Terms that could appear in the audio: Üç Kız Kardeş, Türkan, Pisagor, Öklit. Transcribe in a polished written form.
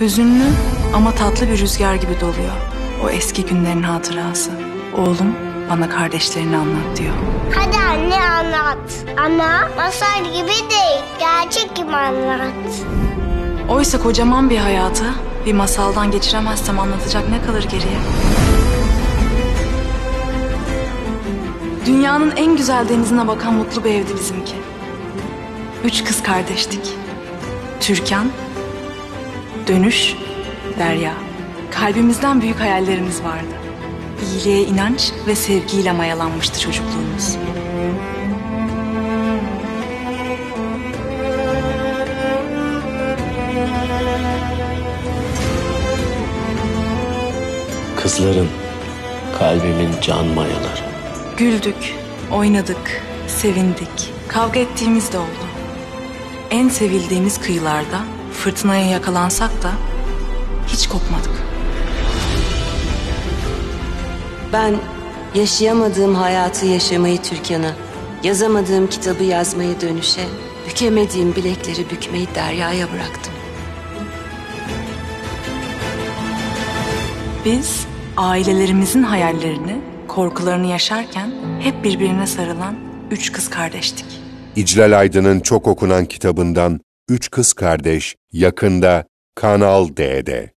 Hüzünlü ama tatlı bir rüzgar gibi doluyor. O eski günlerin hatırası. Oğlum bana kardeşlerini anlat diyor. Hadi anne anlat. Ama masal gibi değil, gerçek gibi anlat. Oysa kocaman bir hayatı bir masaldan geçiremezsem anlatacak ne kalır geriye? Dünyanın en güzel denizine bakan mutlu bir evdi bizimki. Üç kız kardeştik. Türkan, Dönüş, Derya. Kalbimizden büyük hayallerimiz vardı. İyiliğe inanç ve sevgiyle mayalanmıştı çocukluğumuz. Kızların, kalbimin can mayaları. Güldük, oynadık, sevindik. Kavga ettiğimiz de oldu. En sevildiğimiz kıyılarda fırtınaya yakalansak da hiç kopmadık. Ben yaşayamadığım hayatı yaşamayı Türkan'a, yazamadığım kitabı yazmayı Dönüş'e, bükemediğim bilekleri bükmeyi Derya'ya bıraktım. Biz ailelerimizin hayallerini, korkularını yaşarken hep birbirine sarılan üç kız kardeştik. İclal Aydın'ın çok okunan kitabından Üç Kız Kardeş yakında Kanal D'de.